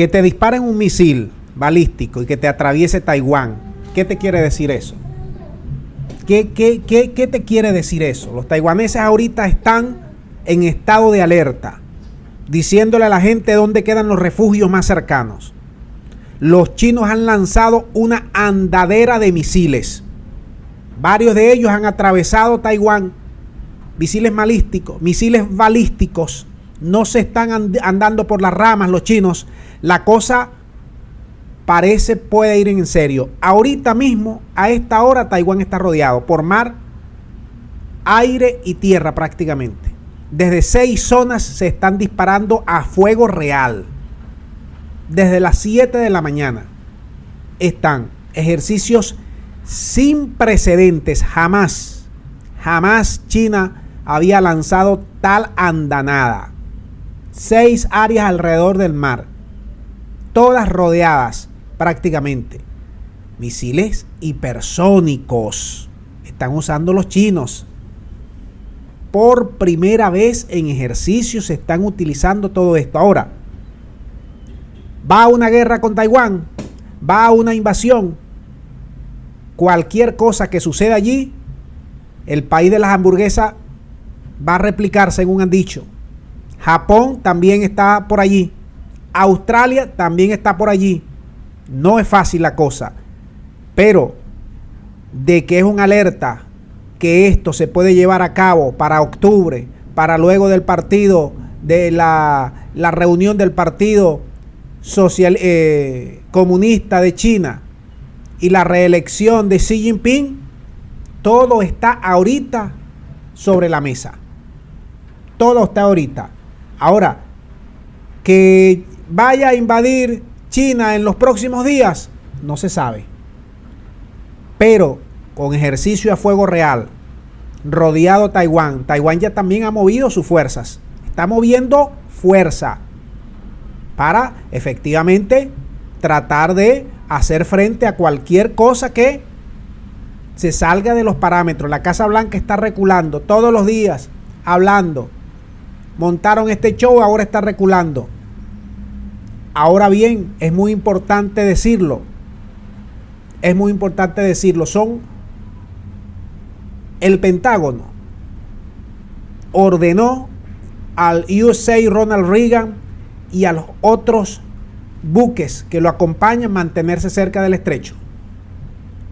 Que te disparen un misil balístico y que te atraviese Taiwán, ¿qué te quiere decir eso? ¿Qué te quiere decir eso? Los taiwaneses ahorita están en estado de alerta, diciéndole a la gente dónde quedan los refugios más cercanos. Los chinos han lanzado una andadera de misiles. Varios de ellos han atravesado Taiwán. Misiles balísticos. No se están andando por las ramas los chinos. La cosa puede ir en serio. Ahorita mismo, a esta hora, Taiwán está rodeado por mar, aire y tierra prácticamente. Desde 6 zonas se están disparando a fuego real. Desde las 7 de la mañana están ejercicios sin precedentes. Jamás China había lanzado tal andanada. 6 áreas alrededor del mar, todas rodeadas prácticamente. Misiles hipersónicos están usando los chinos. Por primera vez en ejercicio se están utilizando todo esto. Ahora, va a una guerra con Taiwán, va a una invasión. Cualquier cosa que suceda allí, el país de las hamburguesas va a replicar, según han dicho. Japón también está por allí. Australia también está por allí. No es fácil la cosa, pero de que es una alerta que esto se puede llevar a cabo para octubre, para luego del partido, de la reunión del Partido Comunista de China y la reelección de Xi Jinping, todo está ahorita sobre la mesa. Todo está ahorita. Ahora, que vaya a invadir China en los próximos días, no se sabe. Pero con ejercicio a fuego real, rodeado Taiwán. Taiwán ya también ha movido sus fuerzas. Está moviendo fuerza para efectivamente tratar de hacer frente a cualquier cosa que se salga de los parámetros. La Casa Blanca está reculando todos los días, hablando. Montaron este show, ahora está reculando. Ahora bien, es muy importante decirlo. Es muy importante decirlo. El Pentágono ordenó al USS Ronald Reagan y a los otros buques que lo acompañan mantenerse cerca del estrecho.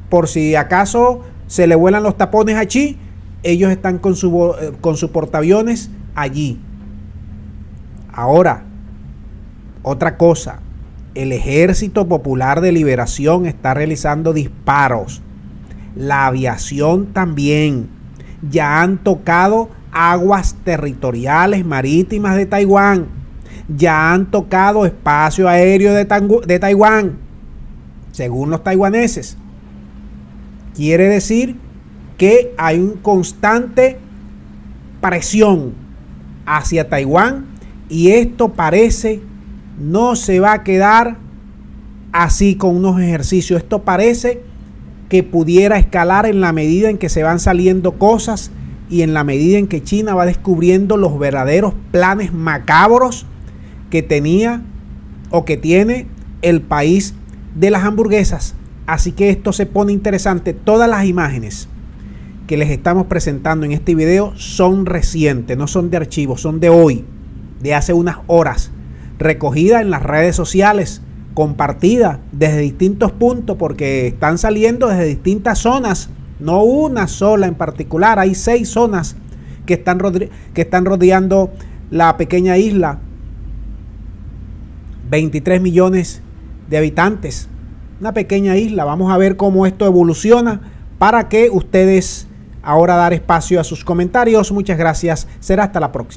Por si acaso se le vuelan los tapones allí, ellos están con su portaaviones allí. Ahora, otra cosa, el Ejército Popular de Liberación está realizando disparos. La aviación también. Ya han tocado aguas territoriales marítimas de Taiwán. Ya han tocado espacio aéreo de Taiwán, según los taiwaneses. Quiere decir que hay una constante presión hacia Taiwán y esto parece no se va a quedar así con unos ejercicios. Esto parece que pudiera escalar en la medida en que se van saliendo cosas y en la medida en que China va descubriendo los verdaderos planes macabros que tenía o que tiene el país de las hamburguesas. Así que esto se pone interesante. Todas las imágenes que les estamos presentando en este video son recientes, no son de archivo, son de hoy, de hace unas horas. Recogida en las redes sociales, compartida desde distintos puntos porque están saliendo desde distintas zonas, no una sola en particular. Hay 6 zonas que están rodeando la pequeña isla, 23 millones de habitantes, una pequeña isla. Vamos a ver cómo esto evoluciona para que ustedes ahora dar espacio a sus comentarios. Muchas gracias, será hasta la próxima.